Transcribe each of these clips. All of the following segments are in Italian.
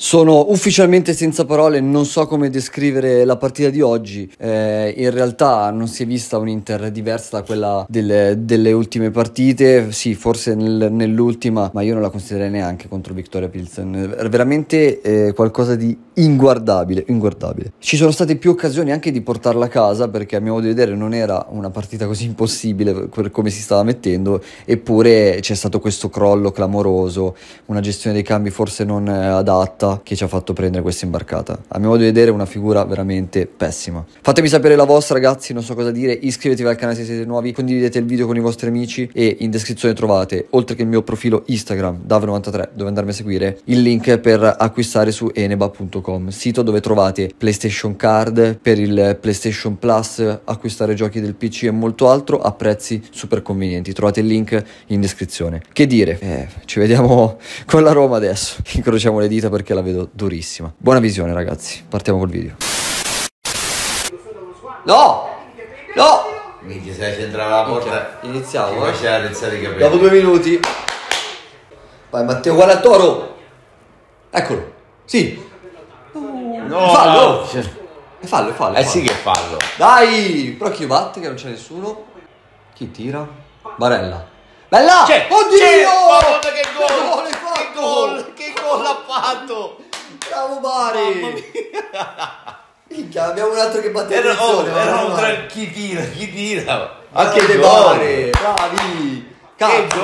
Sono ufficialmente senza parole, non so come descrivere la partita di oggi. In realtà non si è vista un'Inter diversa da quella delle ultime partite. Sì, forse nell'ultima, ma io non la considererei neanche contro Victoria Pilsen. È veramente qualcosa di inguardabile. Ci sono state più occasioni anche di portarla a casa, perché a mio modo di vedere non era una partita così impossibile per come si stava mettendo, eppure c'è stato questo crollo clamoroso, una gestione dei cambi forse non adatta, che ci ha fatto prendere questa imbarcata. A mio modo di vedere una figura veramente pessima. Fatemi sapere la vostra, ragazzi, non so cosa dire. Iscrivetevi al canale se siete nuovi, condividete il video con i vostri amici e in descrizione trovate, oltre che il mio profilo Instagram dav93, dove andarmi a seguire, il link per acquistare su eneba.com, sito dove trovate PlayStation Card per il PlayStation Plus, acquistare giochi del PC e molto altro a prezzi super convenienti. Trovate il link in descrizione. Che dire, ci vediamo con la Roma adesso, incrociamo le dita perché la vedo durissima. Buona visione, ragazzi, partiamo col video. No! Minchia, se c'entrava la porta. Iniziamo, dopo 2 minuti. Vai Matteo, guarda il Toro. Eccolo. Sì. No, fallo. È fallo. Sì che è fallo. Dai, però chi batte che non c'è nessuno. Chi tira? Barella. Bella! Oddio! Che gol ha fatto! Bravo Bari! Minchia, abbiamo un altro che batte. Era tra chi tira. Anche De Bari! Bravi! Cazzo. Che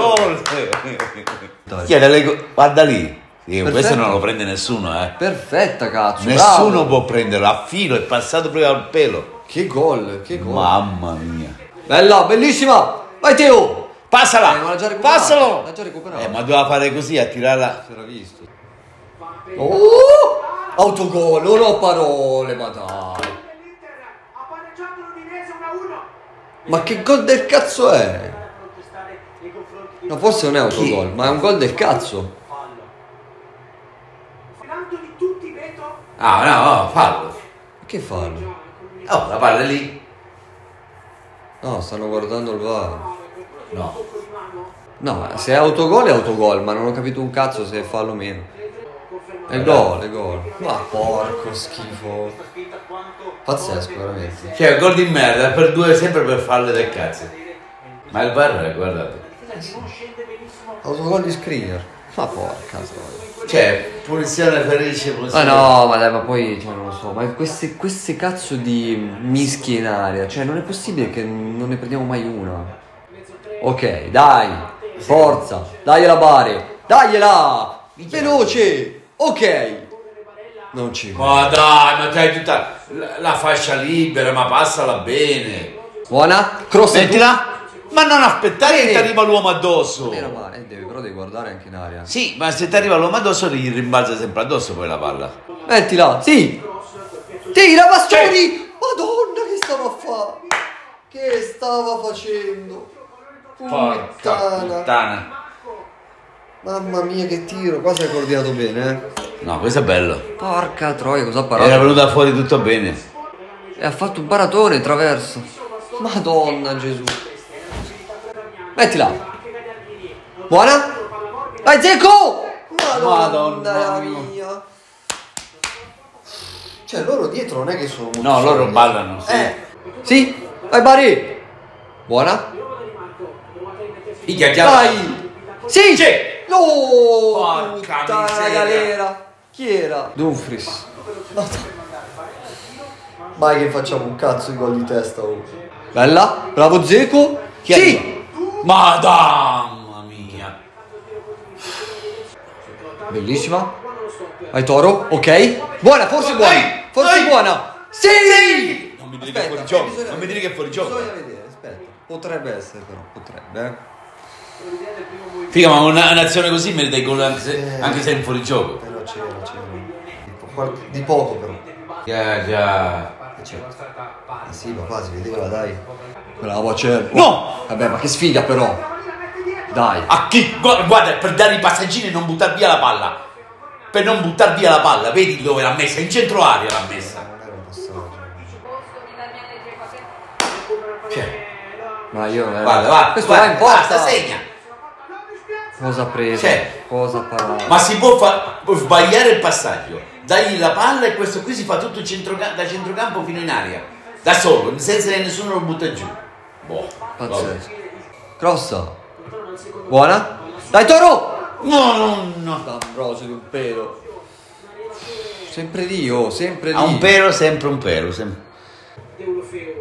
gol! Guarda lì! Sì, questo non lo prende nessuno, eh! Perfetta, cazzo! Nessuno può prenderlo, a filo, è passato prima al pelo! Che gol! Mamma mia! Bella, bellissima! Vai Teo! Passalo! L'ha già recuperato. Ma doveva fare così a tirarla. Si era visto. Oh! Autogol, non ho parole, ma dai. Ma che gol del cazzo è? No, forse non è autogol, ma è un gol del cazzo. Ah, no, fallo. Che fallo? Oh, la palla è lì. No, stanno guardando il VAR. No, se è autogol è autogol, ma non ho capito un cazzo se è fallo o meno. È gol. Ma porco schifo. Pazzesco, veramente. Cioè, gol di merda, per due, sempre per falle del cazzo. Ma il VAR, guardate. Autogol di Skriniar. Ma porca troia. Cioè, punizione felice, punizione. Ma no, ma dai, ma poi, cioè, non lo so. Ma queste cazzo di mischi in aria, cioè, non è possibile che non ne prendiamo mai una. Ok, dai, forza, dagliela Bari, dagliela, veloce, ok. Non ci va. Ma dai, ma c'hai tutta la fascia libera, ma passala bene. Buona, cross. Mettila. Ma non aspettare che ti arriva l'uomo addosso. Però devi guardare anche in aria. Sì, ma se ti arriva l'uomo addosso gli rimbalza sempre addosso poi la palla. Mettila, sì. Tira, Bastoni. Madonna, che stava facendo? Porca puttana. Mamma mia che tiro. Qua si è coordinato bene, eh? No, questo è bello. Porca troia, cosa ha parato? Era venuta fuori tutto bene. E ha fatto un paratone traverso. Madonna Gesù. Mettila. Buona. Vai Zecco. Madonna mia. Cioè loro dietro non è che sono molto. No, loro ballano. Sì. Vai Bari. Buona. Dai! Sì! No! Porca galera! Chi era? Dumfries. Mai che facciamo un cazzo di gol di testa oggi. Bella! Bravo Zeco! Sì! Madonna mia! Bellissima! Vai Toro! Ok! Buona! Forse buona! Sì! Non mi dire che è fuori gioco! Bisogna vedere, aspetta. Potrebbe essere però, potrebbe. Figa, ma un'azione così merita i gol anche se è in fuorigioco. Però c'era. Di poco però. Già. Sì, ma quasi, vedeva, dai. Bravo Acerbo. No! Vabbè, ma che sfiga però. Dai. A chi? Guarda, per dare i passaggini e non buttare via la palla. Vedi dove l'ha messa? In centro aria l'ha messa. Non era un passaggio. Ma io... Guarda, questo va in porta. Basta, segna. cosa ha preso, cioè, cosa ha parlato. Ma si può sbagliare il passaggio, dagli la palla e questo qui si fa tutto da centrocampo fino in aria, da solo, senza che nessuno lo butta giù. Boh, pazzesco. Crossa, buona, dai Toro! No, no, no, D'Ambrosio di un pelo. Sempre lì, oh, sempre lì. A un pelo, sempre un pelo, sempre.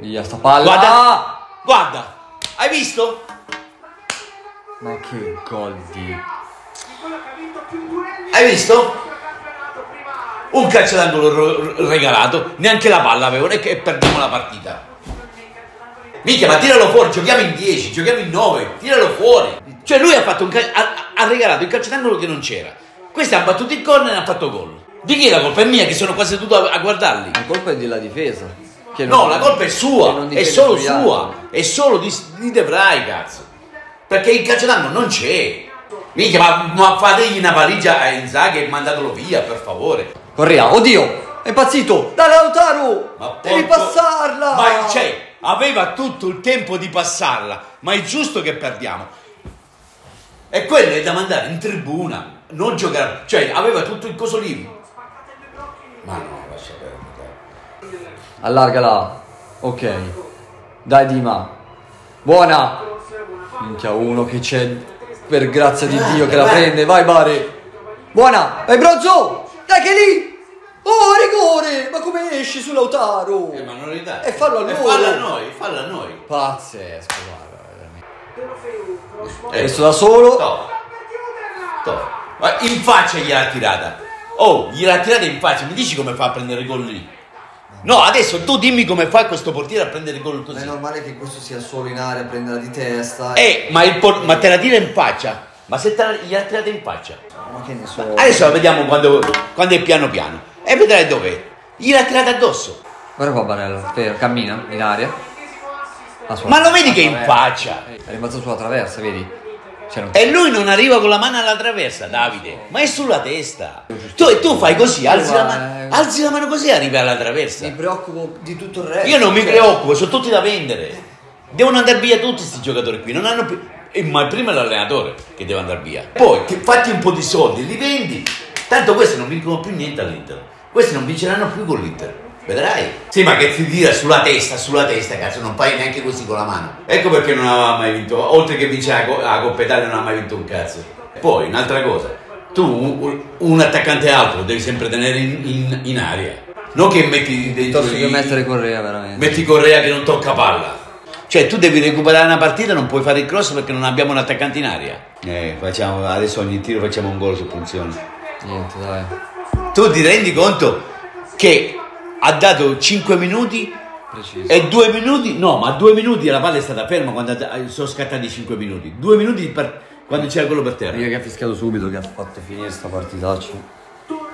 Via sta palla. Guarda, guarda, hai visto? Ma che gol di... Hai visto? Un calcio d'angolo regalato, neanche la palla avevano e perdiamo la partita. Minchia, ma tiralo fuori, giochiamo in 10, giochiamo in 9, tiralo fuori. Cioè lui ha fatto un ha regalato il calcio d'angolo che non c'era. Questi hanno battuto il corner e ha fatto gol. Di chi è la colpa? È mia che sono quasi seduto a guardarli. La colpa è della difesa. Che no, la colpa è sua, è solo sua, è solo di De Vrij, cazzo. Perché il calcio d'angolo non c'è. Minchia, ma fategli una valigia a Inzaghi e mandatelo via, per favore. Correa, oddio, è impazzito. Dai Lautaro, ma devi passarla. Ma c'è, aveva tutto il tempo di passarla, ma è giusto che perdiamo. E quello è da mandare in tribuna, non giocare, cioè aveva tutto il coso lì. Ma no, lascia perdere. Allargala. Ok. Dai Dima. Buona. Minchia, uno che c'è, per grazia di Dio, che la prende. Vai Bare. Buona. Vai Brozzo. Dai che è lì. Oh, rigore. Ma come esci su Lautaro? Ma non li dai. E fallo a noi. Fallo a noi. Pazzesco, guarda. Adesso da solo. Top. Top. Ma in faccia gliela tirata. Oh, gliela tirate in faccia, mi dici come fa a prendere il gol lì? No, adesso tu dimmi come fa questo portiere a prendere il gol così. Ma è normale che questo sia solo in aria, prenderla di testa. Ma te la tira in faccia? Ma se gliela tirate in faccia? Ma che ne so. Adesso la vediamo quando è piano piano. E vedrai dov'è. Gliela tirate addosso. Guarda qua Barella, cammina in aria. Ma lo vedi che è in faccia? È rimasto sulla traversa, vedi? E lui non arriva con la mano alla traversa, Davide, ma è sulla testa. Tu fai così, alzi la mano così e arrivi alla traversa. Mi preoccupo di tutto il resto. Io non mi preoccupo, sono tutti da vendere. Devono andare via tutti questi giocatori qui, non hanno più... Ma prima è l'allenatore che deve andare via. Poi ti fatti un po' di soldi, li vendi. Tanto questi non vincono più niente all'Inter. Questi non vinceranno più con l'Inter. Vedrai. Sì, ma che ti tira sulla testa, cazzo, non fai neanche così con la mano. Ecco perché non aveva mai vinto, oltre che vincere la Coppa Italia non ha mai vinto un cazzo. Poi, un'altra cosa, tu un attaccante altro devi sempre tenere in aria. Non che metti dentro... Devi mettere Correa, veramente. Metti Correa che non tocca palla. Cioè, tu devi recuperare una partita, non puoi fare il cross perché non abbiamo un attaccante in aria. Facciamo, adesso ogni tiro facciamo un gol su punizione. Niente, dai. Tu ti rendi conto che... Ha dato 5 minuti preciso. E 2 minuti, no, ma 2 minuti la palla è stata ferma quando sono scattati 5 minuti. 2 minuti quando c'era quello per terra. Io che ha fischiato subito, che ha fatto finire sta partitaccia.